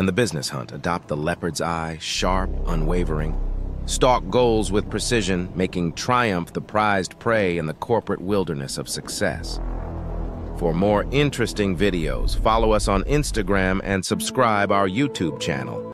and the business hunt adopt the leopard's eye, sharp, unwavering. Stalk goals with precision, making triumph the prized prey in the corporate wilderness of success. For more interesting videos, follow us on Instagram and subscribe our YouTube channel.